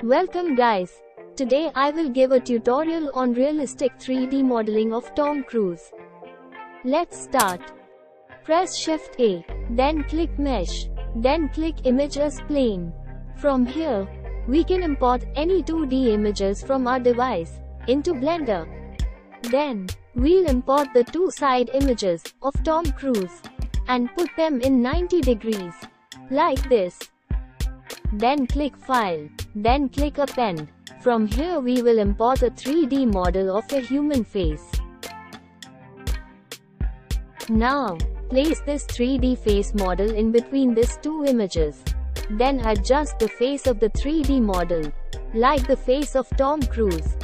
Welcome guys, today I will give a tutorial on realistic 3D modeling of Tom Cruise. Let's start. Press Shift A, then click Mesh, then click Image as Plane. From here, we can import any 2D images from our device into Blender. Then, we'll import the two side images of Tom Cruise and put them in 90 degrees, like this. Then click File, then click Append. From here we will import a 3D model of a human face. Now, place this 3D face model in between these two images. Then adjust the face of the 3D model, like the face of Tom Cruise.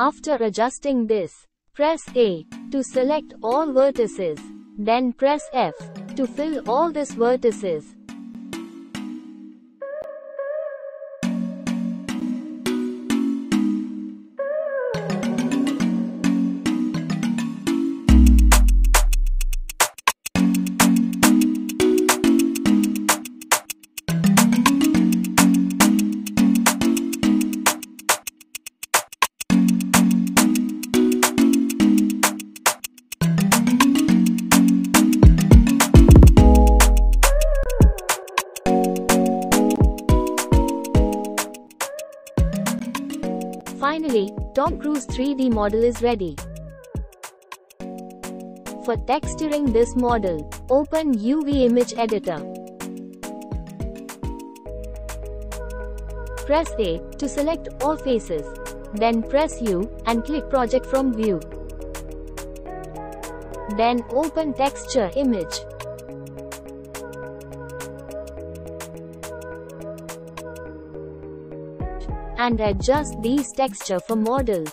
After adjusting this, press A to select all vertices, then press F to fill all these vertices. Finally, Tom Cruise 3D model is ready. For texturing this model, open UV Image Editor. Press A to select all faces. Then press U and click Project from View. Then open Texture Image. And adjust these texture for model.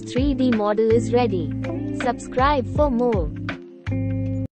Cruise 3D model is ready. Subscribe for more.